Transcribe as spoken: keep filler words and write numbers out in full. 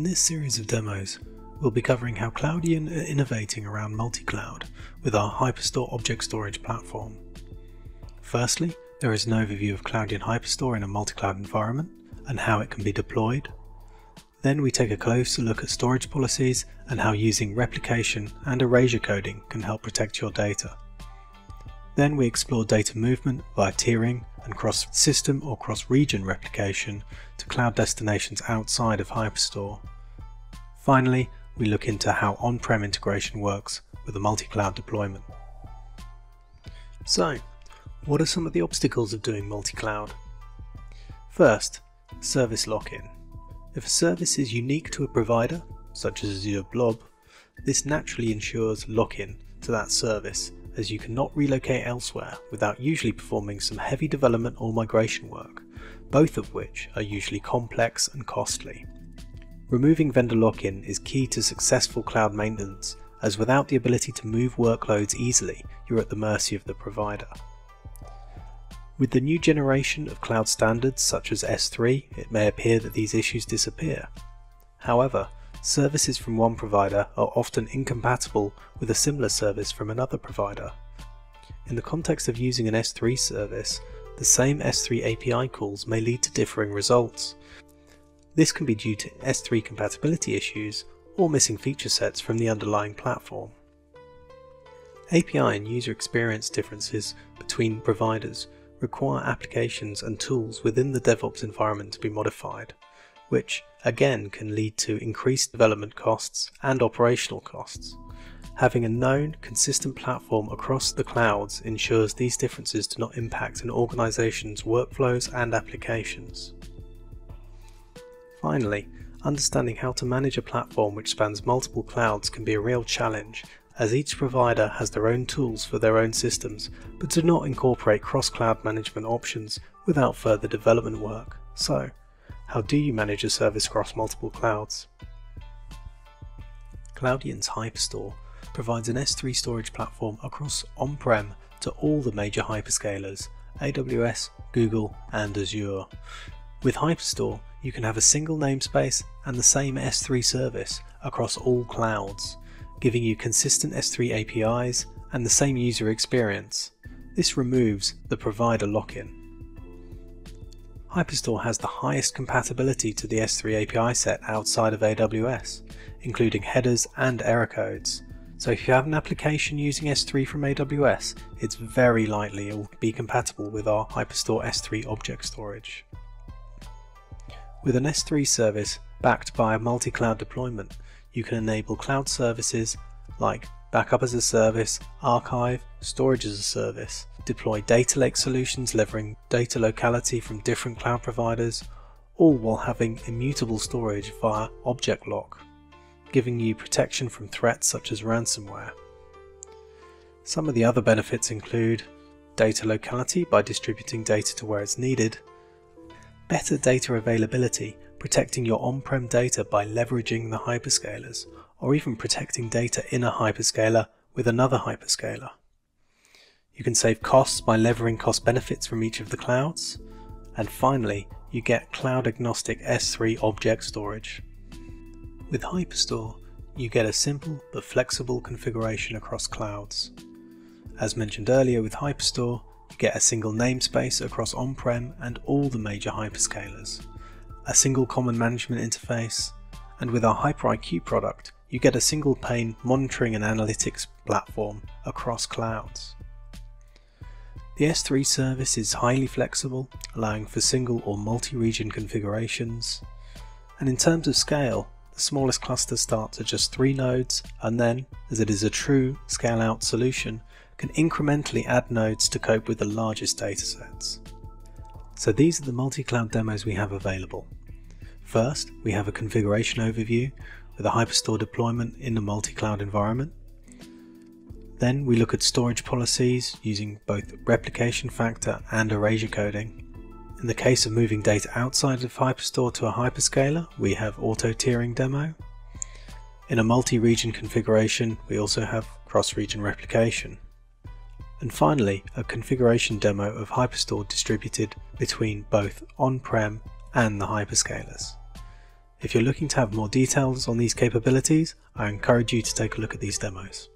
In this series of demos, we'll be covering how Cloudian are innovating around multi-cloud with our HyperStore object storage platform. Firstly, there is an overview of Cloudian HyperStore in a multi-cloud environment and how it can be deployed. Then we take a closer look at storage policies and how using replication and erasure coding can help protect your data. Then we explore data movement via tiering and cross-system or cross-region replication to cloud destinations outside of HyperStore. Finally, we look into how on-prem integration works with a multi-cloud deployment. So, what are some of the obstacles of doing multi-cloud? First, service lock-in. If a service is unique to a provider, such as Azure Blob, this naturally ensures lock-in to that service, as you cannot relocate elsewhere without usually performing some heavy development or migration work, both of which are usually complex and costly. Removing vendor lock-in is key to successful cloud maintenance, as without the ability to move workloads easily, you're at the mercy of the provider. With the new generation of cloud standards such as S three, it may appear that these issues disappear. However, services from one provider are often incompatible with a similar service from another provider. In the context of using an S three service, the same S three A P I calls may lead to differing results. This can be due to S three compatibility issues or missing feature sets from the underlying platform. A P I and user experience differences between providers require applications and tools within the DevOps environment to be modified, which again can lead to increased development costs and operational costs. Having a known, consistent platform across the clouds ensures these differences do not impact an organization's workflows and applications. Finally, understanding how to manage a platform which spans multiple clouds can be a real challenge, as each provider has their own tools for their own systems, but do not incorporate cross-cloud management options without further development work. So, how do you manage a service across multiple clouds? Cloudian's HyperStore provides an S three storage platform across on-prem to all the major hyperscalers, A W S, Google, and Azure. With HyperStore, you can have a single namespace and the same S three service across all clouds, giving you consistent S three A P Is and the same user experience. This removes the provider lock-in. HyperStore has the highest compatibility to the S three A P I set outside of A W S, including headers and error codes. So if you have an application using S three from A W S, it's very likely it will be compatible with our HyperStore S three object storage. With an S three service backed by a multi-cloud deployment, you can enable cloud services like backup as a service, archive, storage as a service, deploy data lake solutions leveraging data locality from different cloud providers, all while having immutable storage via object lock, giving you protection from threats such as ransomware. Some of the other benefits include data locality by distributing data to where it's needed, better data availability, protecting your on-prem data by leveraging the hyperscalers, or even protecting data in a hyperscaler with another hyperscaler. You can save costs by leveraging cost benefits from each of the clouds. And finally, you get cloud-agnostic S three object storage. With HyperStore, you get a simple but flexible configuration across clouds. As mentioned earlier, with HyperStore, you get a single namespace across on-prem and all the major hyperscalers, a single common management interface, and with our HyperIQ product, you get a single pane monitoring and analytics platform across clouds. The S three service is highly flexible, allowing for single or multi-region configurations. And in terms of scale, the smallest cluster starts at just three nodes, and then, as it is a true scale-out solution, can incrementally add nodes to cope with the largest datasets. So these are the multi-cloud demos we have available. First, we have a configuration overview with a HyperStore deployment in a multi-cloud environment. Then we look at storage policies using both replication factor and erasure coding. In the case of moving data outside of HyperStore to a hyperscaler, we have auto-tiering demo. In a multi-region configuration, we also have cross-region replication. And finally, a configuration demo of HyperStore distributed between both on-prem and the hyperscalers. If you're looking to have more details on these capabilities, I encourage you to take a look at these demos.